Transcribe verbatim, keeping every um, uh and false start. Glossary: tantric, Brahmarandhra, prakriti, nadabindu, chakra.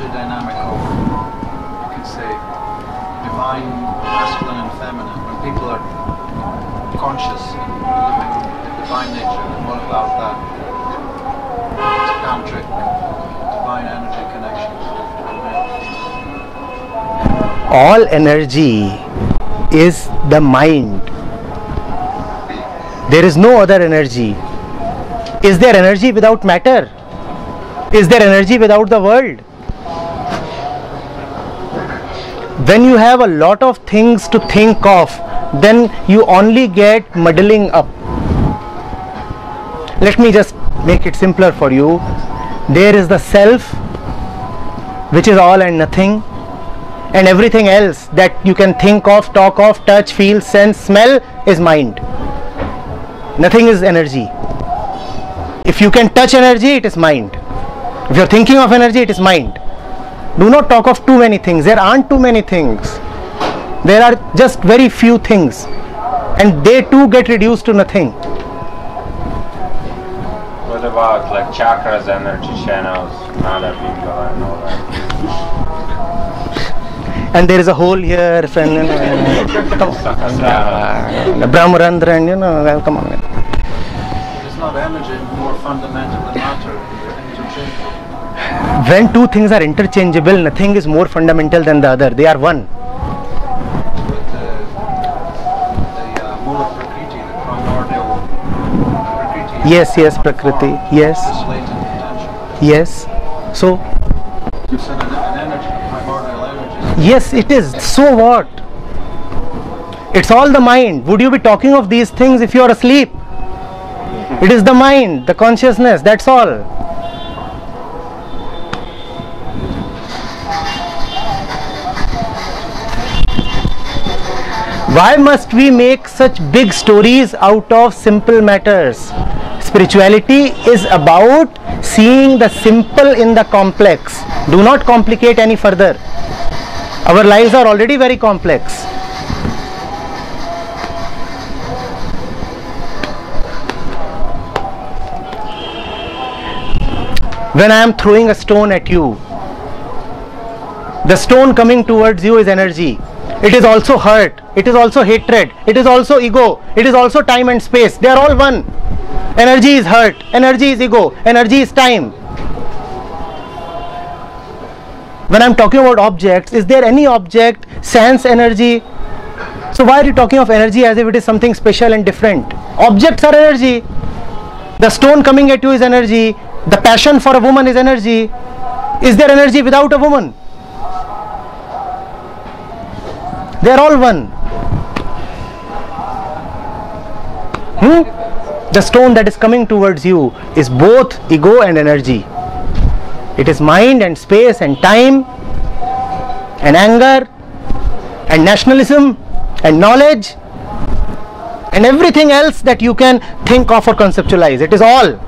gender dynamic of, you can say, divine, masculine and feminine. When people are conscious and living the divine nature, and what about that? It's tantric, divine energy connection. All energy is the mind. There is no other energy. Is there energy without matter? Is there energy without the world? When you have a lot of things to think of, then you only get muddling up. Let me just make it simpler for you. There is the self, which is all and nothing, and everything else that you can think of, talk of, touch, feel, sense, smell is mind. Nothing is energy. If you can touch energy, it is mind. If you are thinking of energy, it is mind. Do not talk of too many things. There aren't too many things. There are just very few things, and they too get reduced to nothing. What about like chakras, energy channels, nadabindu and all that? And there is a hole here, friend. Come on. Brahmarandhra and you know, come on. It's not energy, more fundamental than matter. When two things are interchangeable, nothing is more fundamental than the other. They are one. But the, the uh, mula prakriti, the primordial prakriti. Yes, yes, prakriti. Yes. Yes. So. You said an energy, primordial energy. Yes, it is. So what? It's all the mind. Would you be talking of these things if you are asleep? It is the mind, the consciousness. That's all. Why must we make such big stories out of simple matters? Spirituality is about seeing the simple in the complex. Do not complicate any further. Our lives are already very complex. When I am throwing a stone at you, the stone coming towards you is energy. It is also hurt, it is also hatred, it is also ego, it is also time and space. They are all one. Energy is hurt, energy is ego, energy is time. When I am talking about objects, is there any object, sense, energy? So why are you talking of energy as if it is something special and different? Objects are energy. The stone coming at you is energy. The passion for a woman is energy. Is there energy without a woman? They are all one. Hmm? The stone that is coming towards you is both ego and energy. It is mind and space and time and anger and nationalism and knowledge and everything else that you can think of or conceptualize. It is all.